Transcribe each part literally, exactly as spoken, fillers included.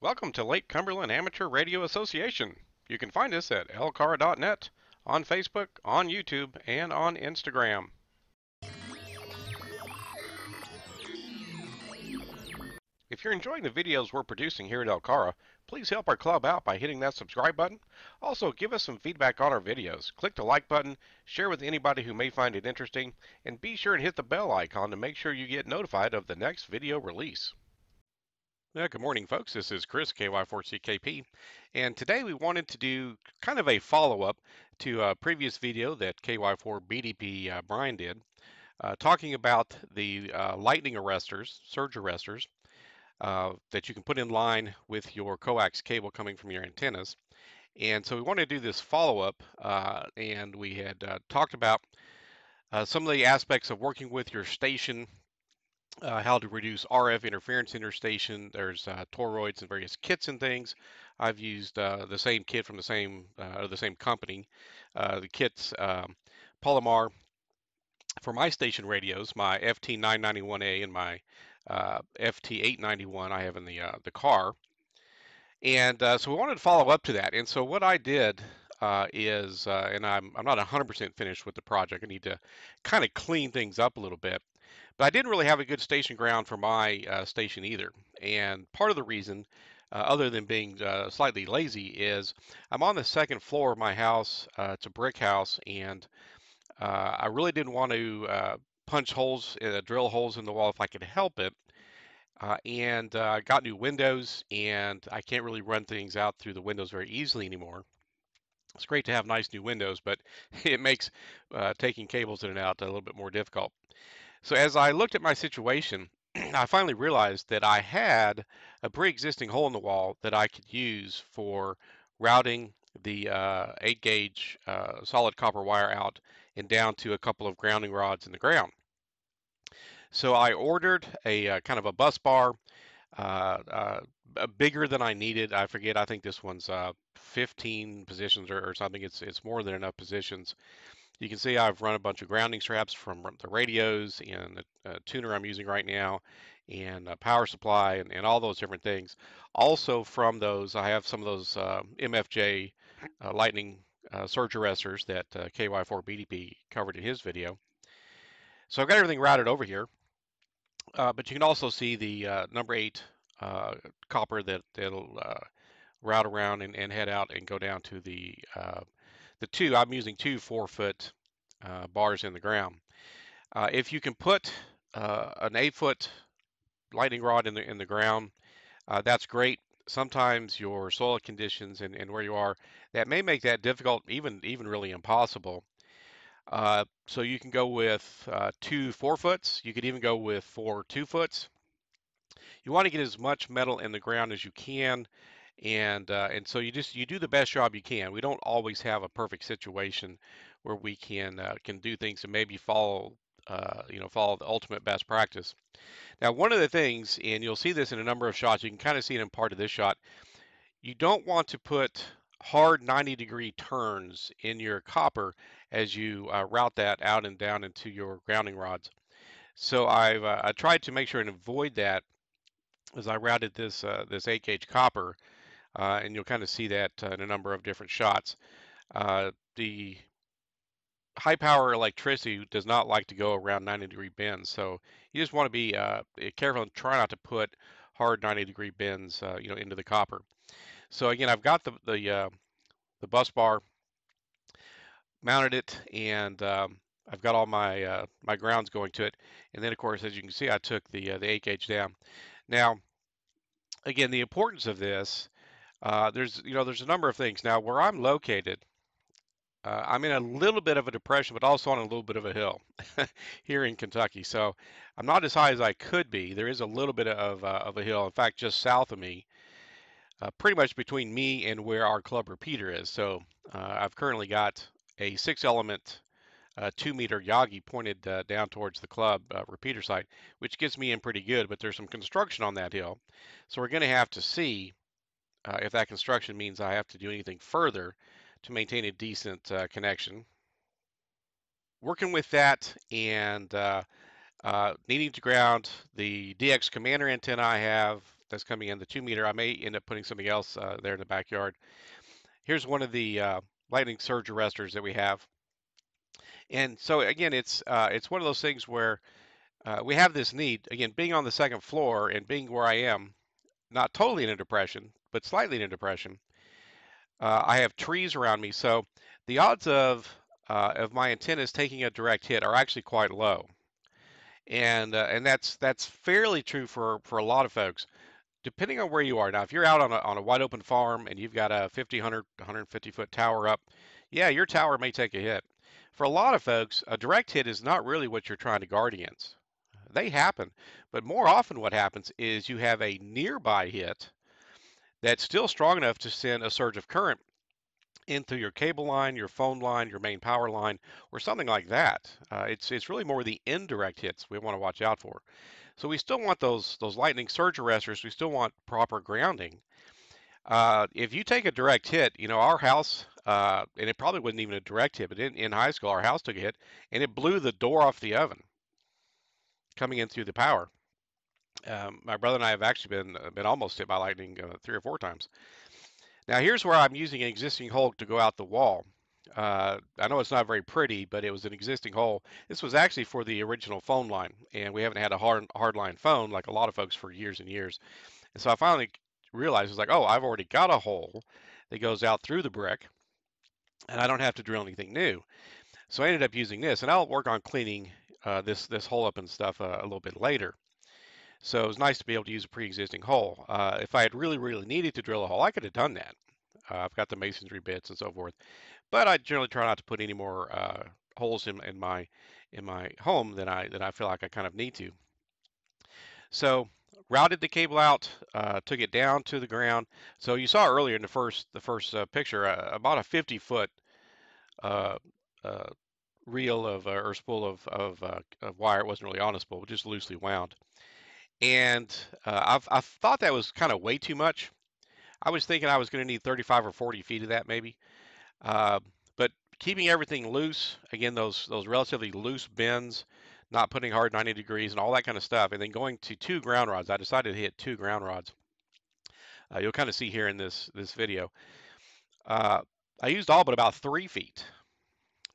Welcome to Lake Cumberland Amateur Radio Association. You can find us at l c a r dot net, on Facebook, on YouTube, and on Instagram. If you're enjoying the videos we're producing here at L C A R A, please help our club out by hitting that subscribe button. Also, give us some feedback on our videos. Click the like button, share with anybody who may find it interesting, and be sure and hit the bell icon to make sure you get notified of the next video release. Well, good morning, folks. This is Chris, K Y four C K P, and today we wanted to do kind of a follow-up to a previous video that K Y four B D P uh, Brian did, uh, talking about the uh, lightning arresters, surge arresters, uh, that you can put in line with your coax cable coming from your antennas. And so we wanted to do this follow-up, uh, and we had uh, talked about uh, some of the aspects of working with your station. Uh, how to reduce R F interference interstation. There's uh, toroids and various kits and things. I've used uh, the same kit from the same uh, or the same company. Uh, the kits um, Polymar for my station radios, my F T nine ninety-one A and my uh, F T eight ninety-one I have in the uh, the car. And uh, so we wanted to follow up to that. And so what I did uh, is, uh, and I'm I'm not one hundred percent finished with the project. I need to kind of clean things up a little bit. But I didn't really have a good station ground for my uh, station either. And part of the reason, uh, other than being uh, slightly lazy, is I'm on the second floor of my house. Uh, it's a brick house, and uh, I really didn't want to uh, punch holes, uh, drill holes in the wall if I could help it. Uh, and I uh, got new windows, and I can't really run things out through the windows very easily anymore. It's great to have nice new windows, but it makes uh, taking cables in and out a little bit more difficult. So as I looked at my situation, I finally realized that I had a pre-existing hole in the wall that I could use for routing the uh, eight gauge uh, solid copper wire out and down to a couple of grounding rods in the ground. So I ordered a uh, kind of a bus bar, uh, uh, bigger than I needed. I forget, I think this one's uh, fifteen positions or, or something. It's, it's more than enough positions. You can see I've run a bunch of grounding straps from the radios and the uh, tuner I'm using right now, and uh, power supply, and, and all those different things. Also from those, I have some of those uh, M F J uh, lightning uh, surge arresters that uh, K Y four B D P covered in his video. So I've got everything routed over here, uh, but you can also see the uh, number eight uh, copper that that'll uh, route around and, and head out and go down to the uh, The two, I'm using two four foot uh, bars in the ground. Uh, if you can put uh, an eight foot lightning rod in the in the ground, uh, that's great. Sometimes your soil conditions and, and where you are, that may make that difficult, even even really impossible. Uh, so you can go with uh, two four foots. You could even go with four two foots. You want to get as much metal in the ground as you can. And uh, and so you just you do the best job you can. We don't always have a perfect situation where we can uh, can do things and maybe follow uh, you know follow the ultimate best practice. Now, one of the things, and you'll see this in a number of shots, you can kind of see it in part of this shot. You don't want to put hard ninety degree turns in your copper as you uh, route that out and down into your grounding rods. So I've uh, I tried to make sure and avoid that as I routed this uh, this eight gauge copper. Uh, and you'll kind of see that uh, in a number of different shots. Uh, the high power electricity does not like to go around ninety degree bends, so you just want to be uh, careful and try not to put hard ninety degree bends, uh, you know, into the copper. So again, I've got the the, uh, the bus bar, mounted it, and um, I've got all my uh, my grounds going to it. And then, of course, as you can see, I took the uh, the eight gauge down. Now, again, the importance of this. Uh, there's, you know, there's a number of things. Now, where I'm located, uh, I'm in a little bit of a depression, but also on a little bit of a hill here in Kentucky. So I'm not as high as I could be. There is a little bit of, uh, of a hill. In fact, just south of me, uh, pretty much between me and where our club repeater is. So uh, I've currently got a six element, uh, two meter Yagi pointed uh, down towards the club uh, repeater site, which gets me in pretty good, but there's some construction on that hill. So we're going to have to see Uh, if that construction means I have to do anything further to maintain a decent uh, connection. Working with that and uh, uh, needing to ground the D X Commander antenna I have, that's coming in, the two meter. I may end up putting something else uh, there in the backyard. Here's one of the uh, lightning surge arresters that we have. And so again, it's uh, it's one of those things where uh, we have this need, again, being on the second floor and being where I am, not totally in a depression, but slightly in a depression. Uh, I have trees around me, so the odds of uh, of my antennas taking a direct hit are actually quite low, and uh, and that's that's fairly true for for a lot of folks, depending on where you are. Now, if you're out on a on a wide open farm and you've got a fifty, one hundred, one hundred fifty foot tower up, yeah, your tower may take a hit. For a lot of folks, a direct hit is not really what you're trying to guard against. They happen, but more often what happens is you have a nearby hit that's still strong enough to send a surge of current in through your cable line, your phone line, your main power line, or something like that. Uh, it's it's really more the indirect hits we want to watch out for. So we still want those those lightning surge arresters. We still want proper grounding. Uh, if you take a direct hit, you know, our house, uh, and it probably wasn't even a direct hit, but in, in high school, our house took a hit, and it blew the door off the oven coming in through the power. Um, my brother and I have actually been been almost hit by lightning uh, three or four times. Now here's where I'm using an existing hole to go out the wall. Uh, I know it's not very pretty, but it was an existing hole. This was actually for the original phone line, and we haven't had a hard hardline phone like a lot of folks for years and years. And so I finally realized, I was like, oh, I've already got a hole that goes out through the brick, and I don't have to drill anything new. So I ended up using this, and I'll work on cleaning uh, this this hole up and stuff uh, a little bit later. So it was nice to be able to use a pre-existing hole. Uh, if I had really, really needed to drill a hole, I could have done that. Uh, I've got the masonry bits and so forth, but I generally try not to put any more uh, holes in, in my in my home than I than I feel like I kind of need to. So routed the cable out, uh, took it down to the ground. So you saw earlier in the first the first uh, picture uh, about a fifty foot uh, uh, reel of uh, or spool of of, uh, of wire. It wasn't really on a spool, just loosely wound. And uh, I've, I've thought that was kind of way too much. I was thinking I was going to need thirty-five or forty feet of that maybe. Uh, but keeping everything loose, again, those those relatively loose bends, not putting hard ninety degrees and all that kind of stuff, and then going to two ground rods. I decided to hit two ground rods. Uh, you'll kind of see here in this, this video. Uh, I used all but about three feet.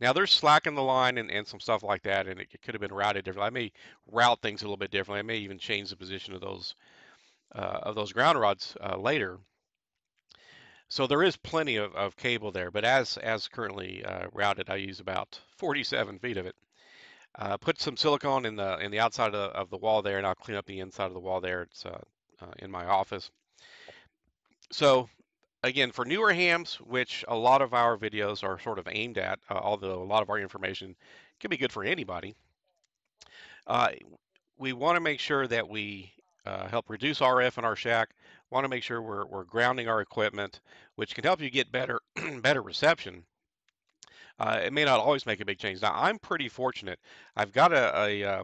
Now there's slack in the line and, and some stuff like that, and it, it could have been routed differently. I may route things a little bit differently. I may even change the position of those uh, of those ground rods uh, later. So there is plenty of, of cable there, but as as currently uh, routed, I use about forty-seven feet of it. Uh, put some silicone in the in the outside of the, of the wall there, and I'll clean up the inside of the wall there. It's uh, uh, in my office. So. Again, for newer hams, which a lot of our videos are sort of aimed at, uh, although a lot of our information can be good for anybody, uh, we want to make sure that we uh, help reduce R F in our shack. Want to make sure we're, we're grounding our equipment, which can help you get better better reception. Uh, it may not always make a big change. Now, I'm pretty fortunate. I've got a, a, a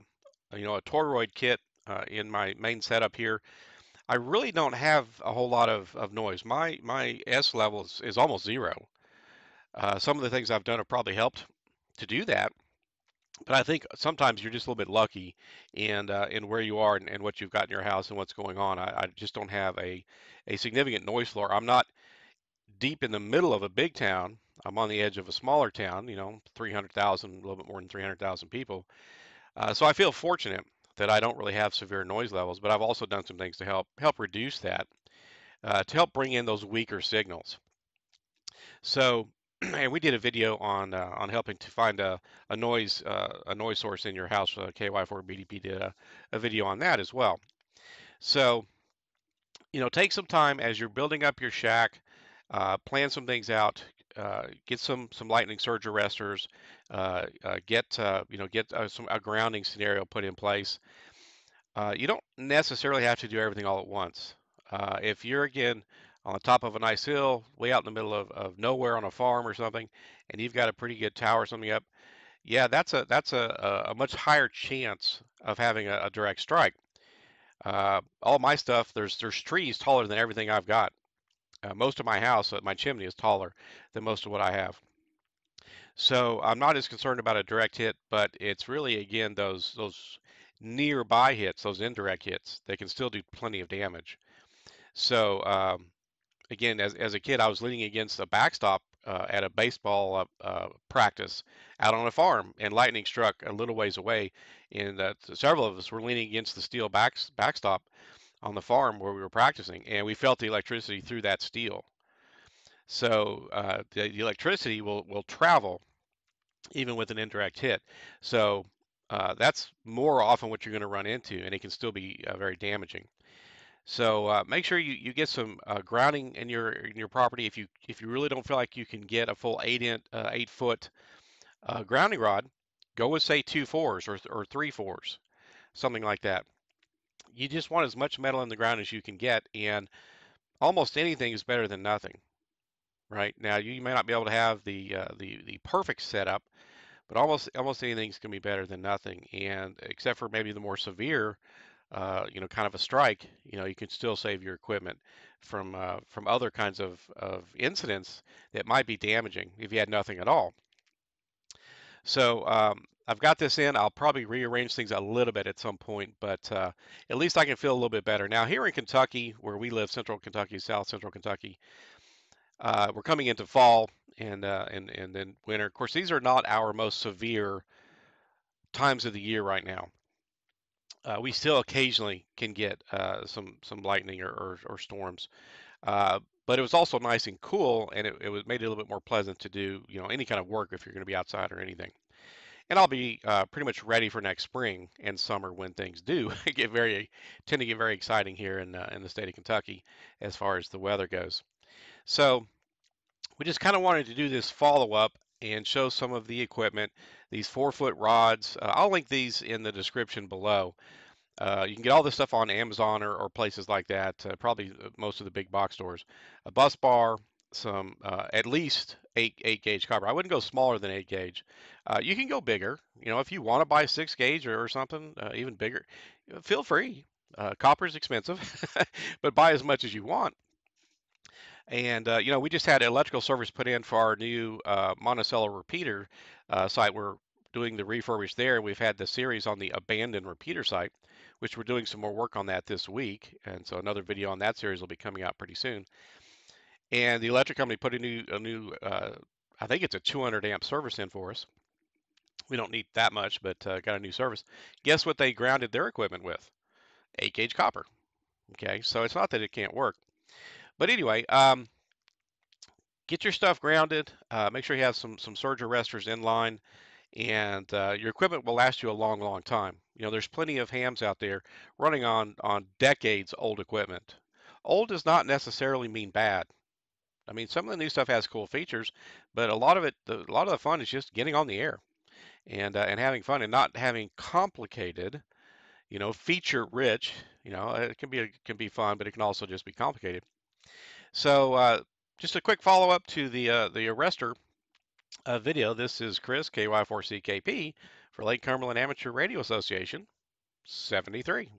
you know a toroid kit uh, in my main setup here. I really don't have a whole lot of, of noise. My my S level is, is almost zero. Uh, some of the things I've done have probably helped to do that, but I think sometimes you're just a little bit lucky in, uh, in where you are and, and what you've got in your house and what's going on. I, I just don't have a, a significant noise floor. I'm not deep in the middle of a big town. I'm on the edge of a smaller town, you know, three hundred thousand, a little bit more than three hundred thousand people. Uh, so I feel fortunate that I don't really have severe noise levels, but I've also done some things to help help reduce that, uh, to help bring in those weaker signals. So, and we did a video on uh, on helping to find a, a noise uh, a noise source in your house. Uh, K Y four B D P did a, a video on that as well. So, you know, take some time as you're building up your shack, uh, plan some things out. Uh, get some some lightning surge arresters, uh, uh, get uh, you know get uh, some a grounding scenario put in place. Uh, you don't necessarily have to do everything all at once. Uh, if you're again on the top of a nice hill, way out in the middle of, of nowhere on a farm or something, and you've got a pretty good tower or something up, yeah, that's a that's a a much higher chance of having a, a direct strike. Uh, all my stuff, there's there's trees taller than everything I've got. Uh, most of my house, my chimney is taller than most of what I have. So I'm not as concerned about a direct hit, but it's really, again, those those nearby hits, those indirect hits, they can still do plenty of damage. So um, again, as, as a kid, I was leaning against a backstop uh, at a baseball uh, uh, practice out on a farm, and lightning struck a little ways away, and uh, several of us were leaning against the steel back, backstop on the farm where we were practicing, and we felt the electricity through that steel. So uh, the, the electricity will, will travel even with an indirect hit. So uh, that's more often what you're going to run into, and it can still be uh, very damaging. So uh, make sure you, you get some uh, grounding in your in your property. If you if you really don't feel like you can get a full eight in, uh, eight foot uh, grounding rod, go with say two fours or or three fours, something like that. You just want as much metal in the ground as you can get, and almost anything is better than nothing. Right now, you may not be able to have the uh, the the perfect setup, but almost almost anything's gonna be better than nothing. And except for maybe the more severe, uh, you know, kind of a strike, you know, you can still save your equipment from uh, from other kinds of of incidents that might be damaging if you had nothing at all. So um, I've got this in. I'll probably rearrange things a little bit at some point, but uh, at least I can feel a little bit better now. Here in Kentucky, where we live, Central Kentucky, South Central Kentucky. Uh, we're coming into fall and, uh, and, and then winter. Of course, these are not our most severe times of the year right now. Uh, we still occasionally can get uh, some, some lightning or, or, or storms. Uh, but it was also nice and cool, and it, it was made it a little bit more pleasant to do, you know, any kind of work if you're going to be outside or anything. And I'll be uh, pretty much ready for next spring and summer when things do get very, tend to get very exciting here in, uh, in the state of Kentucky as far as the weather goes. So we just kind of wanted to do this follow-up and show some of the equipment, these four-foot rods. Uh, I'll link these in the description below. Uh, you can get all this stuff on Amazon or, or places like that, uh, probably most of the big box stores. A bus bar, some uh, at least eight, eight gauge copper. I wouldn't go smaller than eight gauge. Uh, you can go bigger. You know, if you want to buy six gauge or, or something, uh, even bigger, feel free. Uh, copper is expensive, but buy as much as you want. And, uh, you know, we just had electrical service put in for our new uh, Monticello repeater uh, site. We're doing the refurbish there. We've had the series on the abandoned repeater site, which we're doing some more work on that this week. And so another video on that series will be coming out pretty soon. And the electric company put a new, a new uh, I think it's a two hundred amp service in for us. We don't need that much, but uh, got a new service. Guess what they grounded their equipment with? eight gauge copper. Okay, so it's not that it can't work. But anyway, um, get your stuff grounded. Uh, make sure you have some some surge arresters in line, and uh, your equipment will last you a long, long time. You know, there's plenty of hams out there running on on decades old equipment. Old does not necessarily mean bad. I mean, some of the new stuff has cool features, but a lot of it, a lot of the fun is just getting on the air, and uh, and having fun, and not having complicated, you know, feature rich. You know, it can be it can be fun, but it can also just be complicated. So uh, just a quick follow-up to the uh, the arrestor uh, video. This is Chris, K Y four C K P, for Lake Cumberland Amateur Radio Association, seventy-three.